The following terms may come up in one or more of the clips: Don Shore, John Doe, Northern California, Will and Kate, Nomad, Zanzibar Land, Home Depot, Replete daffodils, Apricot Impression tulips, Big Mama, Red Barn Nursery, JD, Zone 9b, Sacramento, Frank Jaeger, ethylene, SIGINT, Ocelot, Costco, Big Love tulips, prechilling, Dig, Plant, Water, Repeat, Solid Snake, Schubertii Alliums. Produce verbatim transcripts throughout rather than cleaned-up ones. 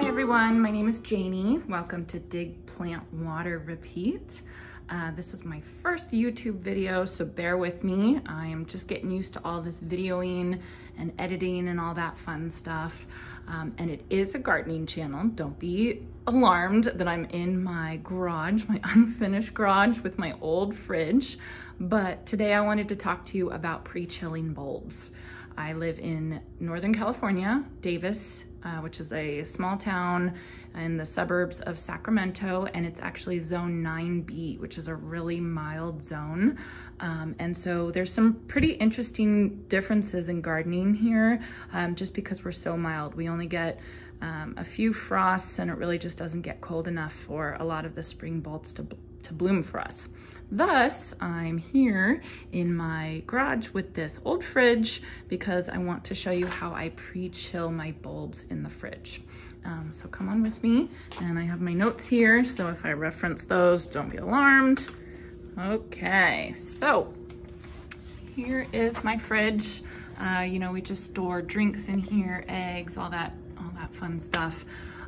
Hi everyone, my name is Janie. Welcome to Dig, Plant, Water, Repeat. Uh, this is my first YouTube video, so bear with me. I am just getting used to all this videoing and editing and all that fun stuff. Um, and it is a gardening channel. Don't be alarmed that I'm in my garage, my unfinished garage with my old fridge. But today I wanted to talk to you about pre-chilling bulbs. I live in Northern California, Davis, Uh, which is a small town in the suburbs of Sacramento, and it's actually zone nine B, which is a really mild zone. Um, and so there's some pretty interesting differences in gardening here, um, just because we're so mild. We only get um, a few frosts, and it really just doesn't get cold enough for a lot of the spring bulbs to, to bloom for us. Thus, I'm here in my garage with this old fridge because I want to show you how I pre-chill my bulbs in the fridge. Um, so come on with me, and I have my notes here, so if I reference those, don't be alarmed. Okay, so here is my fridge. Uh, you know, we just store drinks in here, eggs, all that, all that fun stuff.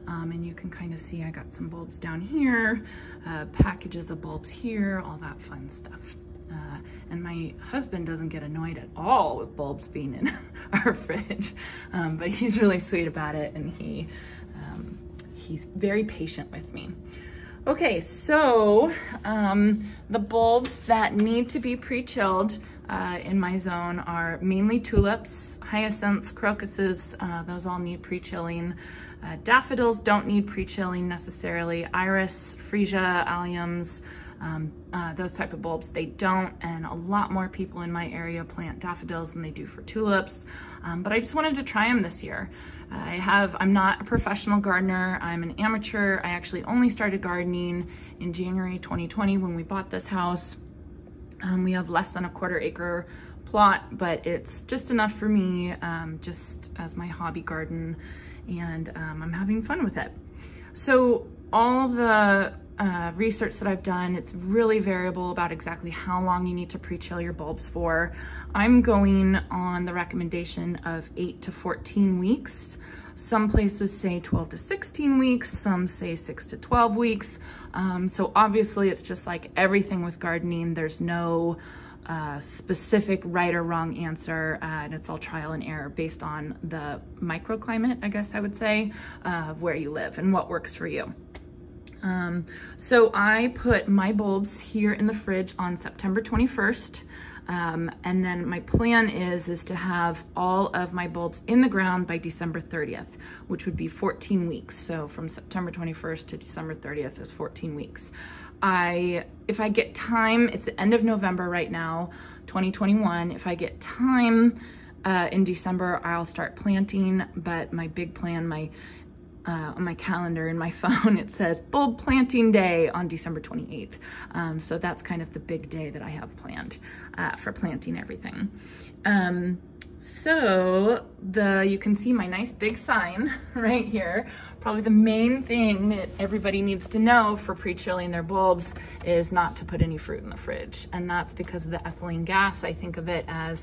Um, and you can kind of see I got some bulbs down here, uh, packages of bulbs here, all that fun stuff. Uh, and my husband doesn't get annoyed at all with bulbs being in our fridge, um, but he's really sweet about it, and he um, he's very patient with me. Okay, so um, the bulbs that need to be pre-chilled Uh, in my zone are mainly tulips, hyacinths, crocuses, uh, those all need pre-chilling. Uh, daffodils don't need pre-chilling necessarily. Iris, freesia, alliums, um, uh, those type of bulbs, they don't, and a lot more people in my area plant daffodils than they do for tulips. Um, but I just wanted to try them this year. I have, I'm not a professional gardener, I'm an amateur. I actually only started gardening in January twenty twenty when we bought this house. Um, we have less than a quarter acre plot, but it's just enough for me, um, just as my hobby garden, and um, I'm having fun with it. So all the uh, research that I've done, it's really variable about exactly how long you need to pre-chill your bulbs for. I'm going on the recommendation of eight to fourteen weeks. Some places say twelve to sixteen weeks, some say six to twelve weeks. Um, so obviously it's just like everything with gardening, there's no uh, specific right or wrong answer, uh, and it's all trial and error based on the microclimate, I guess I would say, uh, of where you live and what works for you. Um, so I put my bulbs here in the fridge on September twenty-first. Um, and then my plan is, is to have all of my bulbs in the ground by December thirtieth, which would be fourteen weeks. So from September twenty-first to December thirtieth is fourteen weeks. I, if I get time, it's the end of November right now, twenty twenty-one. If I get time uh, in December, I'll start planting, but my big plan, my Uh, on my calendar and my phone, it says bulb planting day on December twenty-eighth. Um, so that's kind of the big day that I have planned uh, for planting everything. Um, so the you can see my nice big sign right here. Probably the main thing that everybody needs to know for pre-chilling their bulbs is not to put any fruit in the fridge. And that's because of the ethylene gas. I think of it as,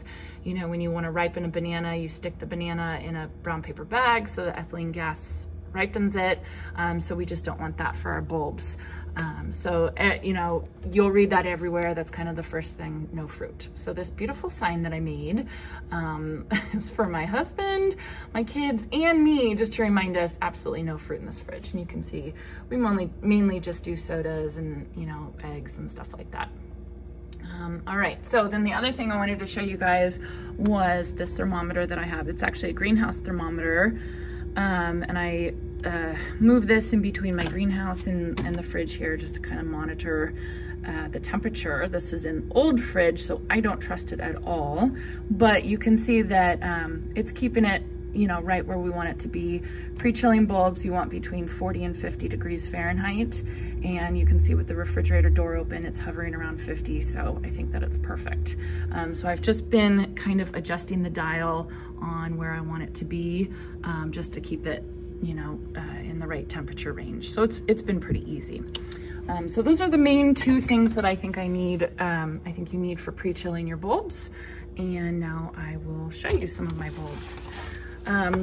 you know, when you want to ripen a banana, you stick the banana in a brown paper bag so the ethylene gas ripens it. Um, so we just don't want that for our bulbs. Um, so, uh, you know, you'll read that everywhere. That's kind of the first thing, no fruit. So this beautiful sign that I made um, is for my husband, my kids, and me, just to remind us absolutely no fruit in this fridge. And you can see we mainly, mainly just do sodas and, you know, eggs and stuff like that. Um, all right, so then the other thing I wanted to show you guys was this thermometer that I have. It's actually a greenhouse thermometer. Um, and I uh, move this in between my greenhouse and, and the fridge here just to kind of monitor uh, the temperature. This is an old fridge, so I don't trust it at all. But you can see that um, it's keeping it, you know, right where we want it to be. Pre-chilling bulbs, you want between forty and fifty degrees Fahrenheit. And you can see with the refrigerator door open, it's hovering around fifty. So I think that it's perfect. Um, so I've just been kind of adjusting the dial on where I want it to be, um, just to keep it, you know, uh, in the right temperature range. So it's it's been pretty easy. Um, so those are the main two things that I think I need, um, I think you need for pre-chilling your bulbs. And now I will show you some of my bulbs. Um,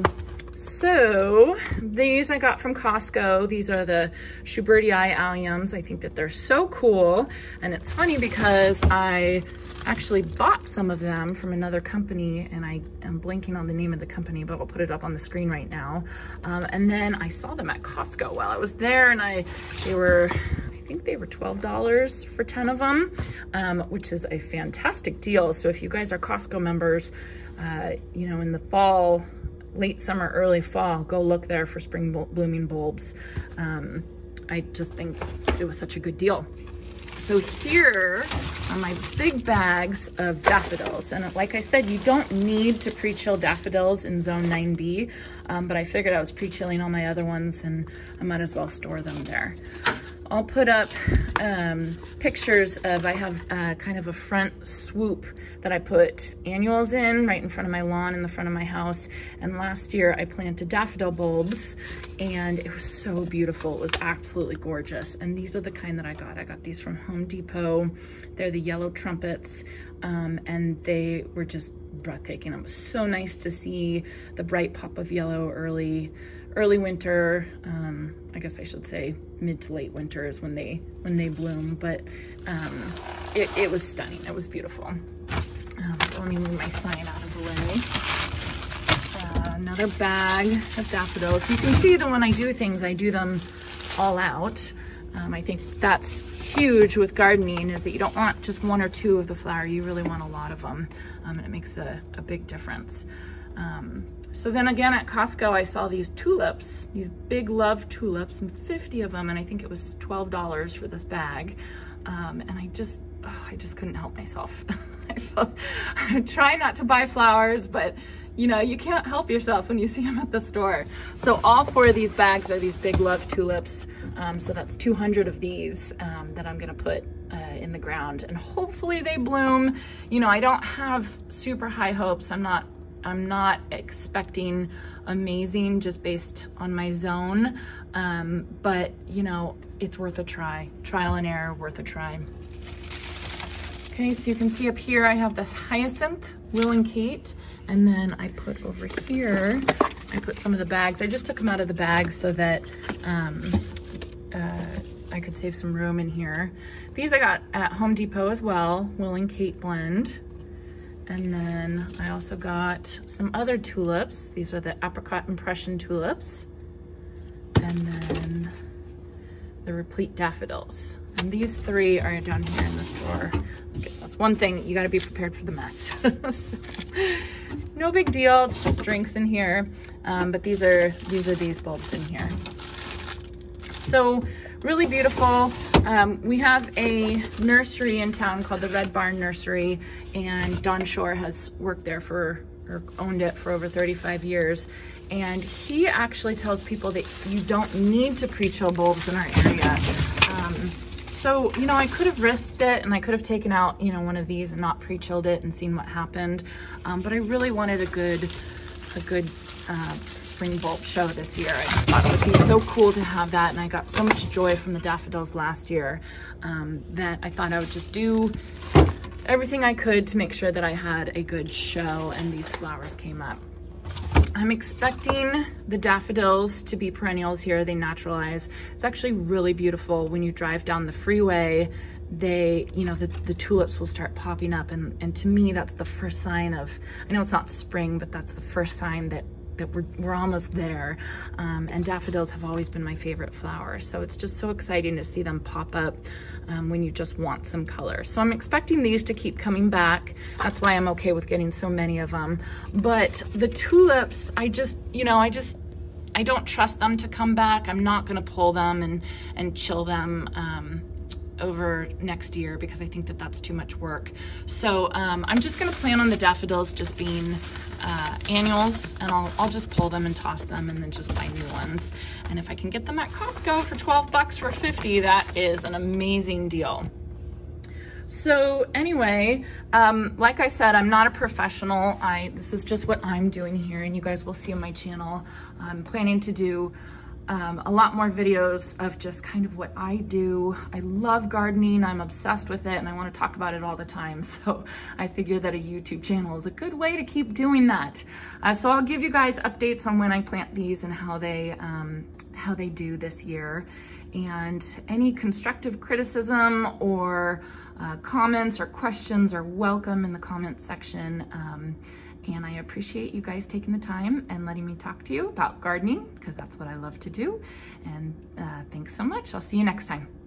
So these I got from Costco. These are the Schubertii Alliums. I think that they're so cool. And it's funny because I actually bought some of them from another company, and I am blanking on the name of the company, but I'll put it up on the screen right now. Um, and then I saw them at Costco while I was there, and I, they were, I think they were twelve dollars for ten of them, um, which is a fantastic deal. So if you guys are Costco members, uh, you know, in the fall, late summer, early fall, go look there for spring blooming bulbs. Um, I just think it was such a good deal. So here are my big bags of daffodils. And like I said, you don't need to pre-chill daffodils in zone nine B, um, but I figured I was pre-chilling all my other ones, and I might as well store them there. I'll put up um, pictures of, I have uh, kind of a front swoop that I put annuals in right in front of my lawn in the front of my house. And last year I planted daffodil bulbs, and it was so beautiful. It was absolutely gorgeous. And these are the kind that I got. I got these from Home Depot. They're the yellow trumpets, um, and they were just breathtaking. It was so nice to see the bright pop of yellow early, early winter. Um, I guess I should say mid to late winter is when they when they bloom, but um, it, it was stunning. It was beautiful. Um, so let me move my sign out of the way. Uh, another bag of daffodils. You can see that when I do things, I do them all out. Um, I think that's huge with gardening, is that you don't want just one or two of the flower. You really want a lot of them, um, and it makes a, a big difference. Um, so then again at Costco, I saw these tulips, these Big Love tulips, and fifty of them, and I think it was twelve dollars for this bag. Um, and I just, oh, I just couldn't help myself. I, felt, I try not to buy flowers, but you know, you can't help yourself when you see them at the store. So all four of these bags are these Big Love tulips. Um, so that's two hundred of these um, that I'm gonna put uh, in the ground, and hopefully they bloom. You know, I don't have super high hopes. I'm not I'm not expecting amazing just based on my zone, um, but you know, it's worth a try. Trial and error, worth a try. Okay, so you can see up here, I have this hyacinth, Will and Kate, and then I put over here, I put some of the bags. I just took them out of the bag so that um, uh, I could save some room in here. These I got at Home Depot as well, Will and Kate blend. And then I also got some other tulips. These are the Apricot Impression tulips. And then the Replete daffodils. And these three are down here in this drawer. Okay, that's one thing, you gotta be prepared for the mess. So, no big deal, it's just drinks in here. Um, but these are, these are these bulbs in here. So really beautiful. Um, we have a nursery in town called the Red Barn Nursery, and Don Shore has worked there for, or owned it for over thirty-five years. And he actually tells people that you don't need to pre-chill bulbs in our area. Um, so, you know, I could have risked it, and I could have taken out, you know, one of these and not pre-chilled it and seen what happened. Um, but I really wanted a good, a good, uh, spring bulb show this year. I just thought it would be so cool to have that, and I got so much joy from the daffodils last year um, that I thought I would just do everything I could to make sure that I had a good show and these flowers came up. I'm expecting the daffodils to be perennials here. They naturalize. It's actually really beautiful when you drive down the freeway. They, you know, the, the tulips will start popping up, and, and to me that's the first sign of, I know it's not spring, but that's the first sign that that we're, we're almost there. Um, and daffodils have always been my favorite flower. So it's just so exciting to see them pop up um, when you just want some color. So I'm expecting these to keep coming back. That's why I'm okay with getting so many of them. But the tulips, I just, you know, I just, I don't trust them to come back. I'm not gonna pull them and, and chill them. Um, over next year, because I think that that's too much work. So um, I'm just going to plan on the daffodils just being uh, annuals, and I'll, I'll just pull them and toss them and then just buy new ones. And if I can get them at Costco for twelve bucks for fifty, that is an amazing deal. So anyway, um, like I said, I'm not a professional. I, this is just what I'm doing here, and you guys will see on my channel. I'm planning to do um, a lot more videos of just kind of what I do. I love gardening, I'm obsessed with it, and I want to talk about it all the time. So I figure that a YouTube channel is a good way to keep doing that. Uh, so I'll give you guys updates on when I plant these and how they, um, how they do this year. And any constructive criticism or uh, comments or questions are welcome in the comments section. Um, and I appreciate you guys taking the time and letting me talk to you about gardening, because that's what I love to do. And uh, thanks so much. I'll see you next time.